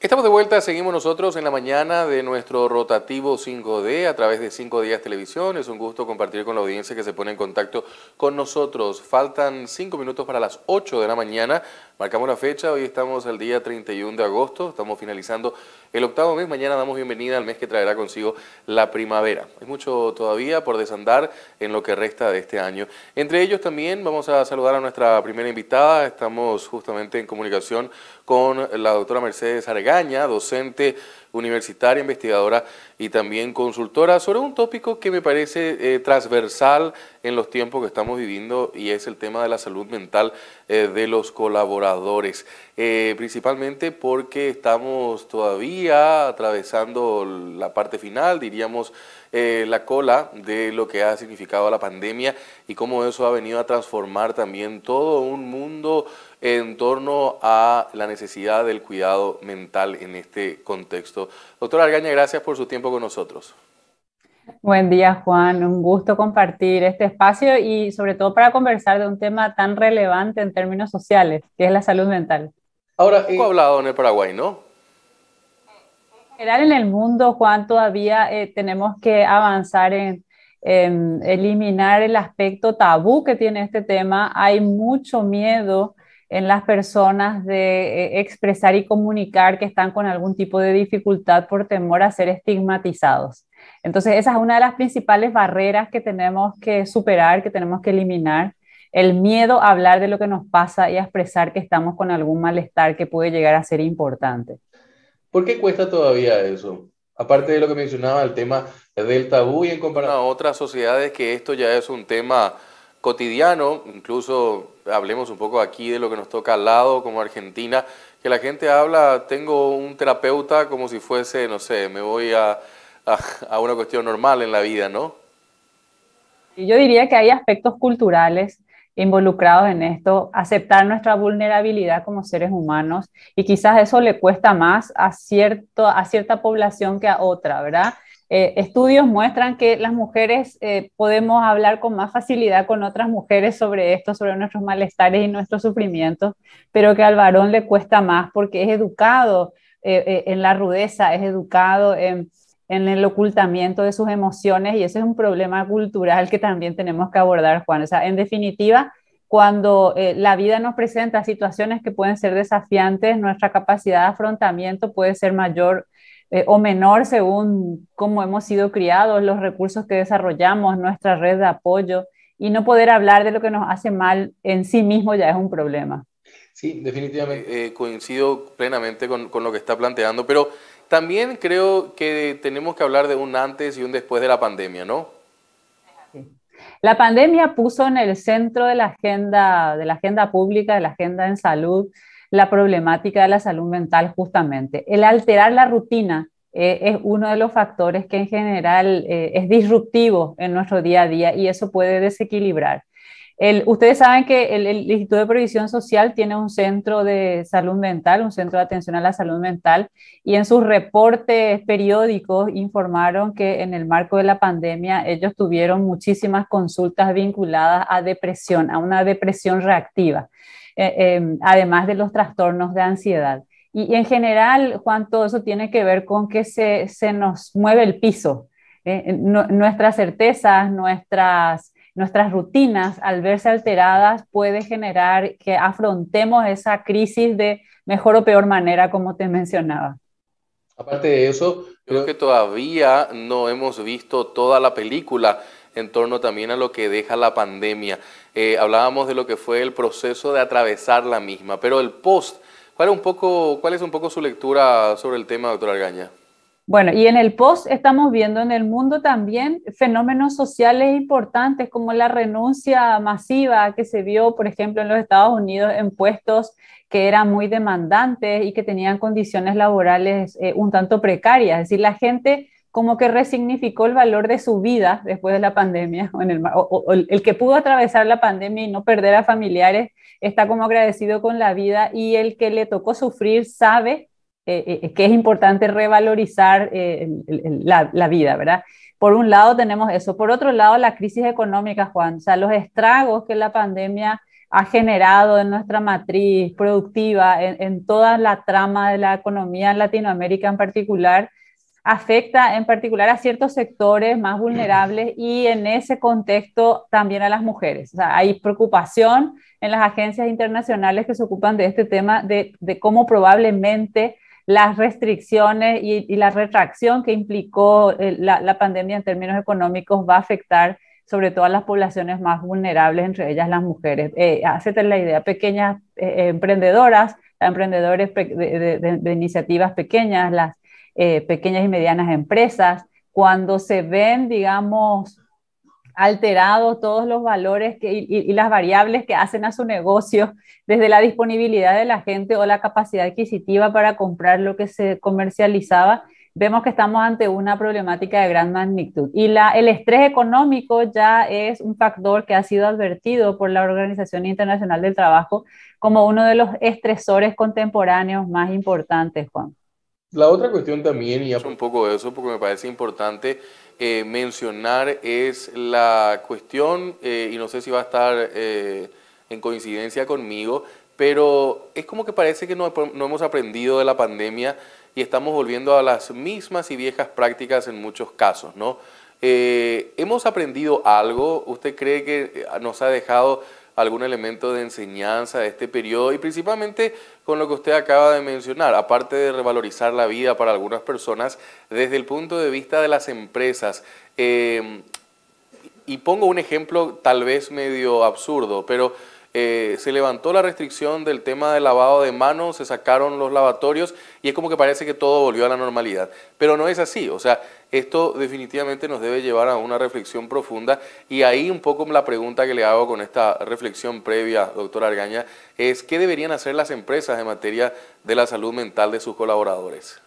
Estamos de vuelta, seguimos nosotros en la mañana de nuestro Rotativo 5D a través de 5 Días Televisión. Es un gusto compartir con la audiencia que se pone en contacto con nosotros. Faltan 5 minutos para las 8 de la mañana. Marcamos la fecha, hoy estamos el día 31 de agosto, estamos finalizando el octavo mes. Mañana damos bienvenida al mes que traerá consigo la primavera. Hay mucho todavía por desandar en lo que resta de este año. Entre ellos también vamos a saludar a nuestra primera invitada. Estamos justamente en comunicación con la doctora Mercedes Argaña, docente universitaria, investigadora y también consultora sobre un tópico que me parece transversal en los tiempos que estamos viviendo, y es el tema de la salud mental de los colaboradores, principalmente porque estamos todavía atravesando la parte final, diríamos, la cola de lo que ha significado la pandemia y cómo eso ha venido a transformar también todo un mundo en torno a la necesidad del cuidado mental en este contexto. Doctora Argaña, gracias por su tiempo con nosotros. Buen día, Juan. Un gusto compartir este espacio y sobre todo para conversar de un tema tan relevante en términos sociales, que es la salud mental. Ahora, poco hablado en el Paraguay, ¿no? En general en el mundo, Juan, todavía tenemos que avanzar en eliminar el aspecto tabú que tiene este tema. Hay mucho miedo en las personas de expresar y comunicar que están con algún tipo de dificultad por temor a ser estigmatizados. Entonces esa es una de las principales barreras que tenemos que superar, que tenemos que eliminar: el miedo a hablar de lo que nos pasa y a expresar que estamos con algún malestar que puede llegar a ser importante. ¿Por qué cuesta todavía eso? Aparte de lo que mencionaba, el tema del tabú, y en comparación a otras sociedades que esto ya es un tema cotidiano. Incluso hablemos un poco aquí de lo que nos toca al lado, como Argentina, que la gente habla, tengo un terapeuta, como si fuese, no sé, me voy a una cuestión normal en la vida, ¿no? Yo diría que hay aspectos culturales involucrados en esto, aceptar nuestra vulnerabilidad como seres humanos, y quizás eso le cuesta más a cierta población que a otra, ¿verdad? Estudios muestran que las mujeres podemos hablar con más facilidad con otras mujeres sobre esto, sobre nuestros malestares y nuestros sufrimientos, pero que al varón le cuesta más porque es educado en la rudeza, es educado en el ocultamiento de sus emociones, y ese es un problema cultural que también tenemos que abordar, Juan. O sea, en definitiva, cuando la vida nos presenta situaciones que pueden ser desafiantes, nuestra capacidad de afrontamiento puede ser mayor o menor según cómo hemos sido criados, los recursos que desarrollamos, nuestra red de apoyo, y no poder hablar de lo que nos hace mal en sí mismo ya es un problema. Sí, definitivamente coincido plenamente con lo que está planteando, pero también creo que tenemos que hablar de un antes y un después de la pandemia, ¿no? La pandemia puso en el centro de la agenda pública, de la agenda en salud, la problemática de la salud mental justamente. El alterar la rutina es uno de los factores que en general es disruptivo en nuestro día a día, y eso puede desequilibrar. Ustedes saben que el Instituto de Provisión Social tiene un centro de salud mental, un centro de atención a la salud mental, y en sus reportes periódicos informaron que en el marco de la pandemia ellos tuvieron muchísimas consultas vinculadas a depresión, a una depresión reactiva, además de los trastornos de ansiedad. Y en general, Juan, todo eso tiene que ver con que se nos mueve el piso. Nuestras certezas, nuestras rutinas, al verse alteradas, puede generar que afrontemos esa crisis de mejor o peor manera, como te mencionaba. Aparte de eso, creo que todavía no hemos visto toda la película en torno también a lo que deja la pandemia. Hablábamos de lo que fue el proceso de atravesar la misma, pero el post, ¿cuál es un poco su lectura sobre el tema, doctora Argaña? Bueno, y en el post estamos viendo en el mundo también fenómenos sociales importantes, como la renuncia masiva que se vio, por ejemplo, en los Estados Unidos, en puestos que eran muy demandantes y que tenían condiciones laborales un tanto precarias. Es decir, la gente como que resignificó el valor de su vida después de la pandemia, o el que pudo atravesar la pandemia y no perder a familiares está como agradecido con la vida, y el que le tocó sufrir sabe que es importante revalorizar la vida, ¿verdad? Por un lado tenemos eso. Por otro lado, la crisis económica, Juan. O sea, los estragos que la pandemia ha generado en nuestra matriz productiva, en toda la trama de la economía en Latinoamérica en particular, afecta en particular a ciertos sectores más vulnerables y en ese contexto también a las mujeres. O sea, hay preocupación en las agencias internacionales que se ocupan de este tema de cómo probablemente las restricciones y la retracción que implicó la pandemia en términos económicos va a afectar sobre todo a las poblaciones más vulnerables, entre ellas las mujeres. Hacete la idea, pequeñas emprendedoras, emprendedores de iniciativas pequeñas, las pequeñas y medianas empresas, cuando se ven, digamos, alterados todos los valores y las variables que hacen a su negocio, desde la disponibilidad de la gente o la capacidad adquisitiva para comprar lo que se comercializaba, vemos que estamos ante una problemática de gran magnitud. Y el estrés económico ya es un factor que ha sido advertido por la Organización Internacional del Trabajo como uno de los estresores contemporáneos más importantes, Juan. La otra cuestión también, y un poco de eso porque me parece importante mencionar, es la cuestión, y no sé si va a estar en coincidencia conmigo, pero es como que parece que no hemos aprendido de la pandemia y estamos volviendo a las mismas y viejas prácticas en muchos casos, ¿no? ¿Hemos aprendido algo? ¿Usted cree que nos ha dejado algún elemento de enseñanza de este periodo? Y principalmente con lo que usted acaba de mencionar, aparte de revalorizar la vida para algunas personas, desde el punto de vista de las empresas. Y pongo un ejemplo tal vez medio absurdo, pero se levantó la restricción del tema del lavado de manos, se sacaron los lavatorios y es como que parece que todo volvió a la normalidad. Pero no es así, o sea, esto definitivamente nos debe llevar a una reflexión profunda y ahí un poco la pregunta que le hago con esta reflexión previa, doctora Argaña, es ¿qué deberían hacer las empresas en materia de la salud mental de sus colaboradores?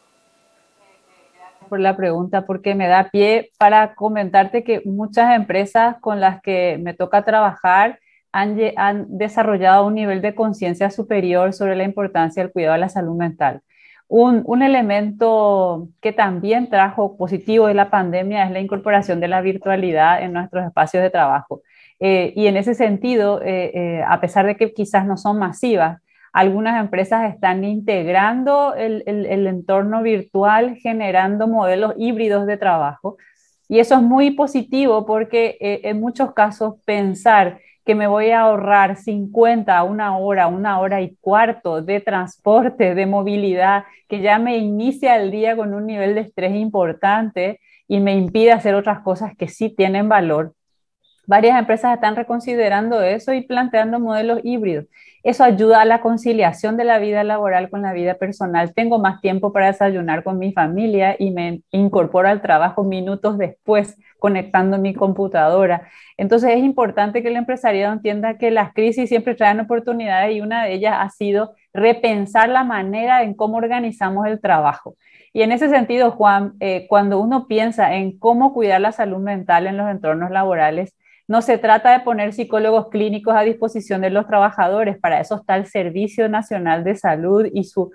Gracias por la pregunta, porque me da pie para comentarte que muchas empresas con las que me toca trabajar han desarrollado un nivel de conciencia superior sobre la importancia del cuidado de la salud mental. Un elemento que también trajo positivo de la pandemia es la incorporación de la virtualidad en nuestros espacios de trabajo. Y en ese sentido, a pesar de que quizás no son masivas, algunas empresas están integrando el entorno virtual, generando modelos híbridos de trabajo. Y eso es muy positivo porque en muchos casos pensar que me voy a ahorrar 50 a una hora y cuarto de transporte, de movilidad, que ya me inicia el día con un nivel de estrés importante y me impide hacer otras cosas que sí tienen valor. Varias empresas están reconsiderando eso y planteando modelos híbridos. Eso ayuda a la conciliación de la vida laboral con la vida personal. Tengo más tiempo para desayunar con mi familia y me incorporo al trabajo minutos después, conectando mi computadora. Entonces es importante que el empresariado entienda que las crisis siempre traen oportunidades y una de ellas ha sido repensar la manera en cómo organizamos el trabajo. Y en ese sentido, Juan, cuando uno piensa en cómo cuidar la salud mental en los entornos laborales, no se trata de poner psicólogos clínicos a disposición de los trabajadores, para eso está el Servicio Nacional de Salud y su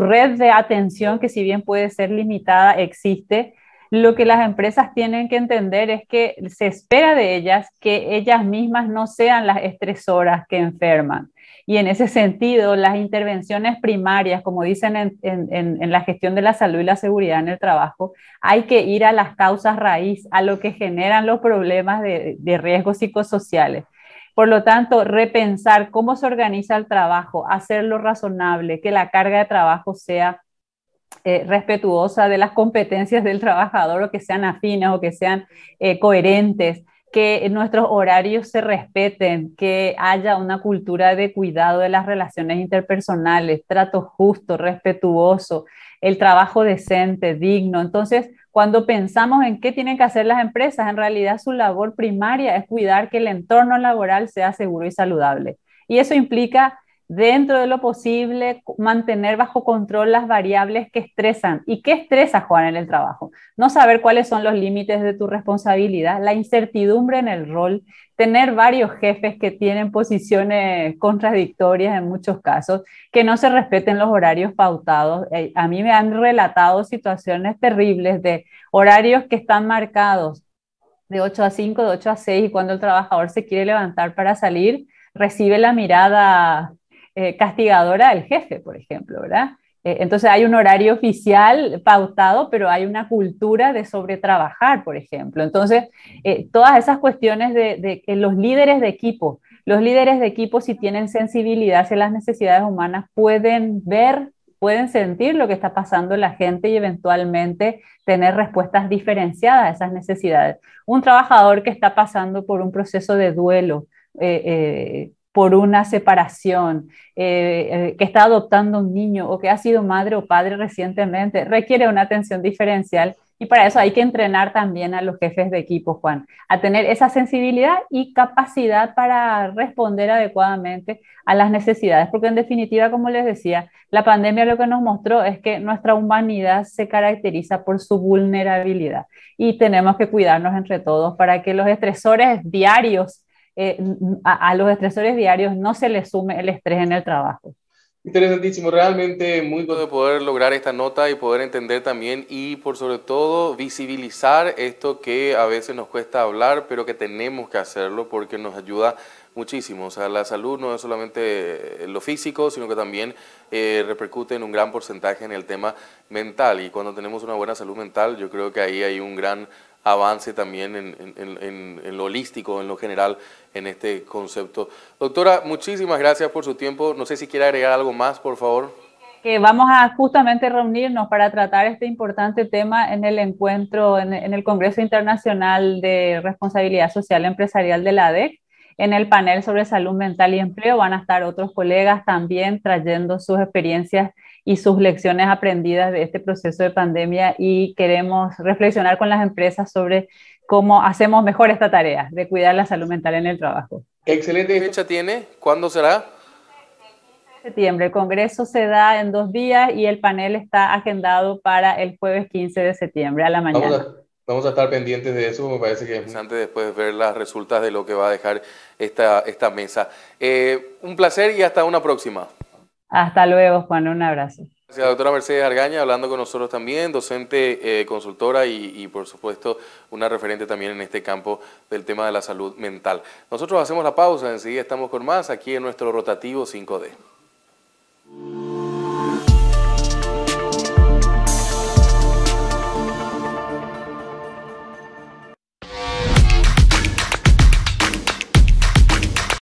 red de atención, que si bien puede ser limitada, existe. Lo que las empresas tienen que entender es que se espera de ellas que ellas mismas no sean las estresoras que enferman. Y en ese sentido, las intervenciones primarias, como dicen en la gestión de la salud y la seguridad en el trabajo, hay que ir a las causas raíz, a lo que generan los problemas de riesgos psicosociales. Por lo tanto, repensar cómo se organiza el trabajo, hacerlo razonable, que la carga de trabajo sea respetuosa de las competencias del trabajador, o que sean afines o que sean coherentes, que nuestros horarios se respeten, que haya una cultura de cuidado de las relaciones interpersonales, trato justo, respetuoso, el trabajo decente, digno. Entonces, cuando pensamos en qué tienen que hacer las empresas, en realidad su labor primaria es cuidar que el entorno laboral sea seguro y saludable. Y eso implica dentro de lo posible, mantener bajo control las variables que estresan. ¿Y qué estresa, Juan, en el trabajo? No saber cuáles son los límites de tu responsabilidad, la incertidumbre en el rol, tener varios jefes que tienen posiciones contradictorias en muchos casos, que no se respeten los horarios pautados. A mí me han relatado situaciones terribles de horarios que están marcados de 8 a 5, de 8 a 6, y cuando el trabajador se quiere levantar para salir, recibe la mirada castigadora del jefe, por ejemplo, ¿verdad? Entonces hay un horario oficial pautado, pero hay una cultura de sobretrabajar, por ejemplo. Entonces, todas esas cuestiones de los líderes de equipo, si tienen sensibilidad hacia las necesidades humanas, pueden ver, pueden sentir lo que está pasando en la gente y eventualmente tener respuestas diferenciadas a esas necesidades. Un trabajador que está pasando por un proceso de duelo, por una separación, que está adoptando un niño o que ha sido madre o padre recientemente, requiere una atención diferencial, y para eso hay que entrenar también a los jefes de equipo, Juan, a tener esa sensibilidad y capacidad para responder adecuadamente a las necesidades, porque en definitiva, como les decía, la pandemia lo que nos mostró es que nuestra humanidad se caracteriza por su vulnerabilidad y tenemos que cuidarnos entre todos para que los estresores diarios a los estresores diarios no se les sume el estrés en el trabajo. Interesantísimo, realmente muy bueno poder lograr esta nota y poder entender también y por sobre todo visibilizar esto que a veces nos cuesta hablar, pero que tenemos que hacerlo porque nos ayuda muchísimo. O sea, la salud no es solamente lo físico, sino que también repercute en un gran porcentaje en el tema mental, y cuando tenemos una buena salud mental, yo creo que ahí hay un gran avance también en lo holístico, en lo general, en este concepto. Doctora, muchísimas gracias por su tiempo. No sé si quiere agregar algo más, por favor. Que vamos a justamente reunirnos para tratar este importante tema en el encuentro, en el Congreso Internacional de Responsabilidad Social Empresarial de la ADEC. En el panel sobre salud mental y empleo van a estar otros colegas también trayendo sus experiencias y sus lecciones aprendidas de este proceso de pandemia, y queremos reflexionar con las empresas sobre cómo hacemos mejor esta tarea de cuidar la salud mental en el trabajo. Excelente. ¿Qué fecha tiene? ¿Cuándo será? 15 de septiembre. El congreso se da en 2 días y el panel está agendado para el jueves 15 de septiembre a la mañana. Vamos a estar pendientes de eso, me parece que es interesante después ver las resultas de lo que va a dejar esta mesa. Un placer y hasta una próxima. Hasta luego, Juan, un abrazo. Gracias, doctora Mercedes Argaña, hablando con nosotros también, docente, consultora y por supuesto una referente también en este campo del tema de la salud mental. Nosotros hacemos la pausa, enseguida estamos con más aquí en nuestro Rotativo 5D.